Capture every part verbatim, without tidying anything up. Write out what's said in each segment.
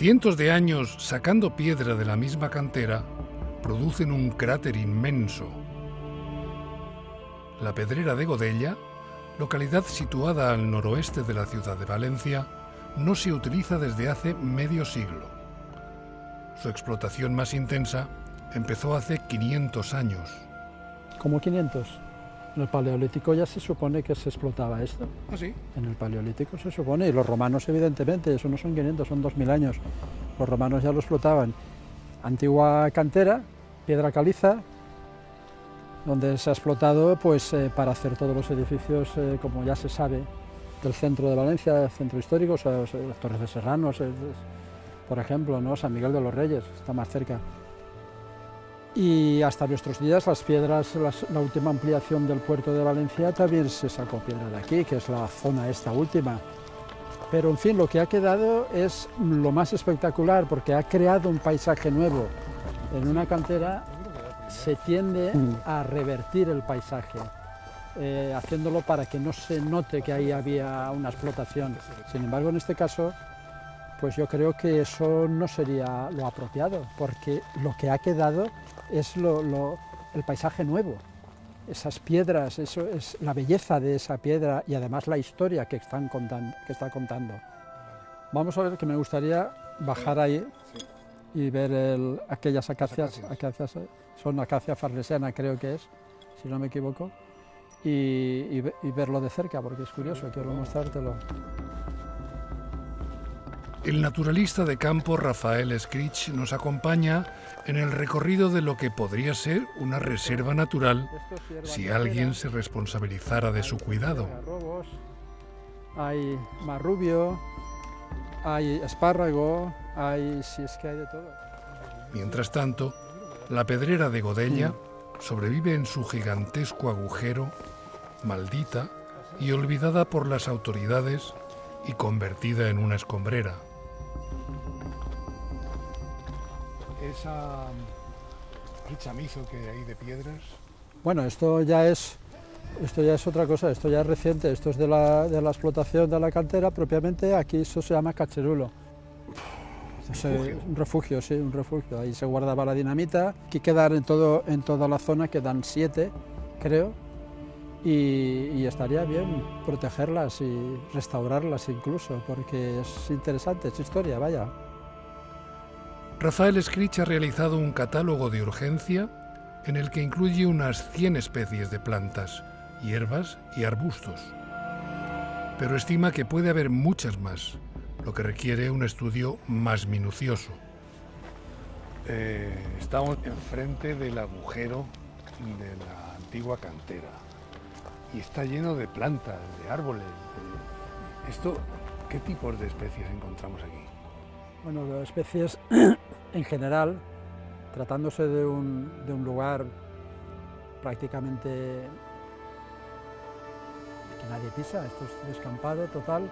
Cientos de años sacando piedra de la misma cantera producen un cráter inmenso. La Pedrera de Godella, localidad situada al noroeste de la ciudad de Valencia, no se utiliza desde hace medio siglo. Su explotación más intensa empezó hace quinientos años. ¿Cómo quinientos? En el Paleolítico ya se supone que se explotaba esto. ¿Ah, sí? En el Paleolítico se supone, y los romanos evidentemente, eso no son quinientos, son dos mil años. Los romanos ya lo explotaban. Antigua cantera, piedra caliza, donde se ha explotado pues, eh, para hacer todos los edificios, eh, como ya se sabe, del centro de Valencia, el centro histórico, o sea, las Torres de Serrano, por ejemplo, ¿no? San Miguel de los Reyes, está más cerca. Y hasta nuestros días las piedras, las, la última ampliación del puerto de Valencia también se sacó piedra de aquí, que es la zona esta última. Pero en fin, lo que ha quedado es lo más espectacular, porque ha creado un paisaje nuevo. En una cantera se tiende a revertir el paisaje, eh, haciéndolo para que no se note que ahí había una explotación. Sin embargo, en este caso, pues yo creo que eso no sería lo apropiado, porque lo que ha quedado es lo, lo, el paisaje nuevo, esas piedras, eso es la belleza de esa piedra y además la historia que, están contando, que está contando. Vamos a ver, que me gustaría bajar ahí y ver el, aquellas acacias, acacias, son acacia farnesiana creo que es, si no me equivoco, y, y, y verlo de cerca, porque es curioso, quiero mostrártelo. El naturalista de campo Rafael Escrig nos acompaña en el recorrido de lo que podría ser una reserva natural si alguien se responsabilizara de su cuidado. Hay marrubio, hay espárrago, hay... si es que hay de todo. Mientras tanto, la Pedrera de Godella sobrevive en su gigantesco agujero, maldita y olvidada por las autoridades y convertida en una escombrera. Esa, el chamizo que hay de piedras. Bueno, esto ya es, esto ya es otra cosa, esto ya es reciente, esto es de la, de la explotación de la cantera propiamente, aquí eso se llama cacherulo. Es refugio. Un refugio, sí, un refugio. Ahí se guardaba la dinamita, aquí quedan en, todo, en toda la zona, quedan siete, creo, y, y estaría bien protegerlas y restaurarlas incluso, porque es interesante, es historia, vaya. Rafael Escrig ha realizado un catálogo de urgencia en el que incluye unas cien especies de plantas, hierbas y arbustos. Pero estima que puede haber muchas más, lo que requiere un estudio más minucioso. Eh, estamos enfrente del agujero de la antigua cantera y está lleno de plantas, de árboles. De... Esto, ¿qué tipos de especies encontramos aquí? Bueno, las especies en general, tratándose de un, de un lugar prácticamente que nadie pisa, esto es descampado total,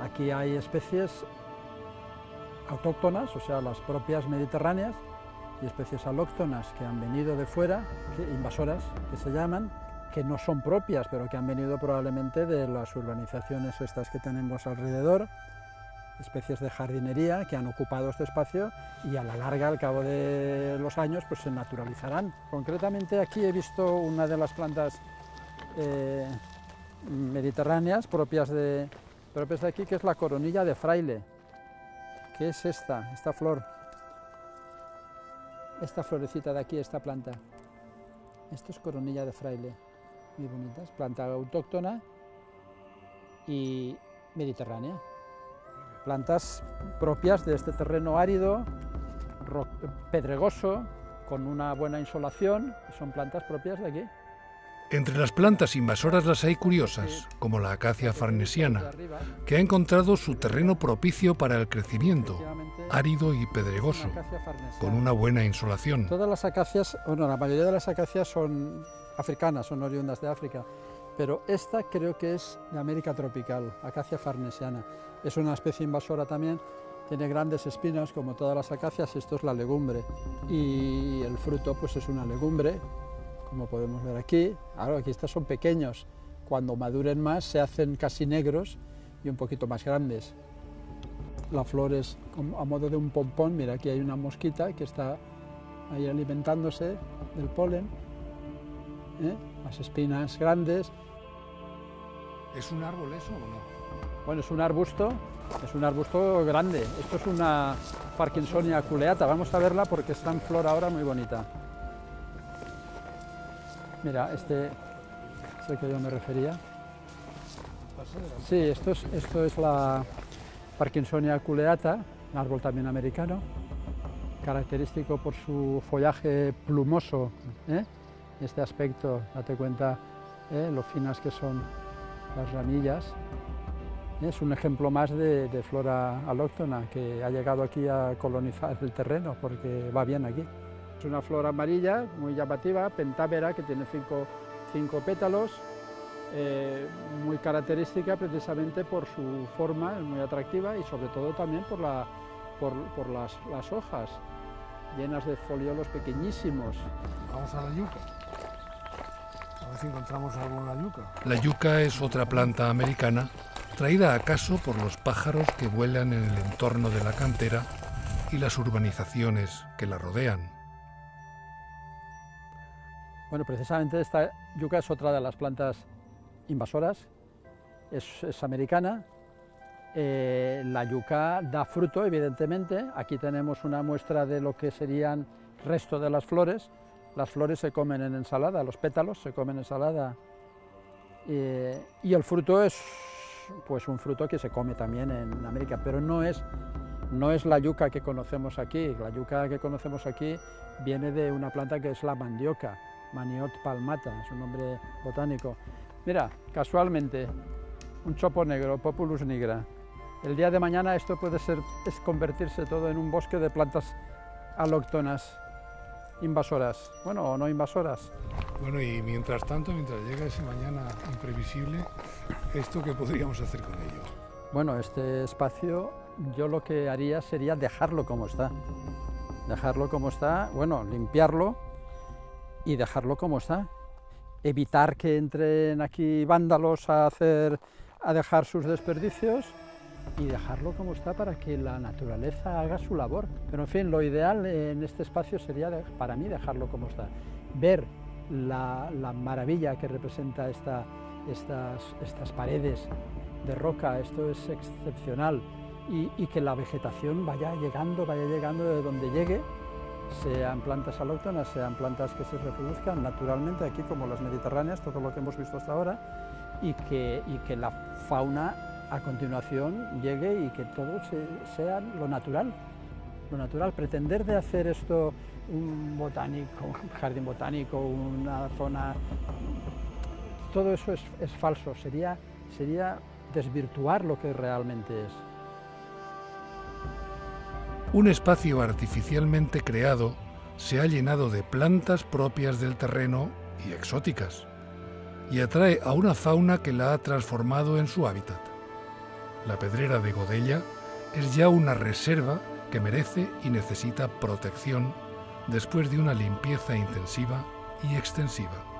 aquí hay especies autóctonas, o sea, las propias mediterráneas, y especies alóctonas que han venido de fuera, invasoras que se llaman, que no son propias, pero que han venido probablemente de las urbanizaciones estas que tenemos alrededor, especies de jardinería que han ocupado este espacio y a la larga, al cabo de los años, pues se naturalizarán. Concretamente aquí he visto una de las plantas eh, mediterráneas propias de, propias de aquí, que es la coronilla de fraile, que es esta, esta flor, esta florecita de aquí, esta planta. Esto es coronilla de fraile, muy bonita, es planta autóctona y mediterránea. Plantas propias de este terreno árido, pedregoso, con una buena insolación, son plantas propias de aquí. Entre las plantas invasoras las hay curiosas, como la acacia farnesiana, que ha encontrado su terreno propicio para el crecimiento, árido y pedregoso, con una buena insolación. Todas las acacias, bueno, la mayoría de las acacias son africanas, son oriundas de África, pero esta creo que es de América tropical, acacia farnesiana. Es una especie invasora también, tiene grandes espinas como todas las acacias, esto es la legumbre. Y el fruto pues es una legumbre, como podemos ver aquí. Ahora aquí estas son pequeños, cuando maduren más se hacen casi negros y un poquito más grandes. la flor es a modo de un pompón. Mira, aquí hay una mosquita que está ahí alimentándose del polen, ¿eh? Las espinas grandes. ¿Es un árbol eso o no? Bueno, es un arbusto, es un arbusto grande. Esto es una Parkinsonia aculeata, vamos a verla porque está en flor ahora muy bonita. Mira, este es el que yo me refería. Sí, esto es, esto es la Parkinsonia aculeata, un árbol también americano, característico por su follaje plumoso, ¿eh? Este aspecto, date cuenta, ¿eh? Lo finas que son las ramillas. Es un ejemplo más de, de flora alóctona que ha llegado aquí a colonizar el terreno porque va bien aquí. Es una flor amarilla muy llamativa, pentávera, que tiene cinco, cinco pétalos, eh, muy característica precisamente por su forma, es muy atractiva y sobre todo también por la Por, por las, las hojas, llenas de foliolos pequeñísimos. Vamos a la yuca, a ver si encontramos algo en la yuca. La yuca es otra planta americana, traída acaso por los pájaros que vuelan en el entorno de la cantera y las urbanizaciones que la rodean. Bueno, precisamente esta yuca es otra de las plantas invasoras, es, es americana. Eh, la yuca da fruto, evidentemente. Aquí tenemos una muestra de lo que serían resto de las flores. Las flores se comen en ensalada, los pétalos se comen en ensalada. Eh, y el fruto es pues, un fruto que se come también en América, pero no es, no es la yuca que conocemos aquí. La yuca que conocemos aquí viene de una planta que es la mandioca, Manihot palmata, es un nombre botánico. Mira, casualmente, un chopo negro, Populus nigra. El día de mañana esto puede ser, es convertirse todo en un bosque de plantas alóctonas invasoras, bueno, o no invasoras. Bueno, y mientras tanto, mientras llega ese mañana imprevisible, ¿esto qué podríamos hacer con ello? Bueno, este espacio yo lo que haría sería dejarlo como está, dejarlo como está, bueno, limpiarlo y dejarlo como está, evitar que entren aquí vándalos a hacer a dejar sus desperdicios y dejarlo como está para que la naturaleza haga su labor. Pero en fin, lo ideal en este espacio sería de, para mí dejarlo como está. Ver la, la maravilla que representa esta, estas, estas paredes de roca, esto es excepcional. Y, y que la vegetación vaya llegando, vaya llegando de donde llegue, sean plantas alóctonas, sean plantas que se reproduzcan naturalmente aquí como las mediterráneas, todo lo que hemos visto hasta ahora. Y que, y que la fauna a continuación llegue y que todo se, sea lo natural, lo natural. Pretender de hacer esto un botánico, un jardín botánico, una zona, todo eso es, es falso, sería, sería desvirtuar lo que realmente es. Un espacio artificialmente creado se ha llenado de plantas propias del terreno y exóticas, y atrae a una fauna que la ha transformado en su hábitat. La Pedrera de Godella es ya una reserva que merece y necesita protección después de una limpieza intensiva y extensiva.